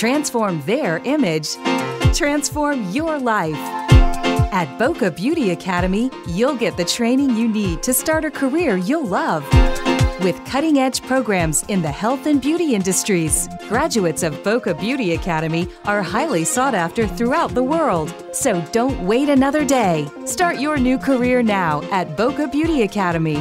Transform their image. Transform your life. At Boca Beauty Academy, you'll get the training you need to start a career you'll love. With cutting-edge programs in the health and beauty industries, graduates of Boca Beauty Academy are highly sought after throughout the world. So don't wait another day. Start your new career now at Boca Beauty Academy.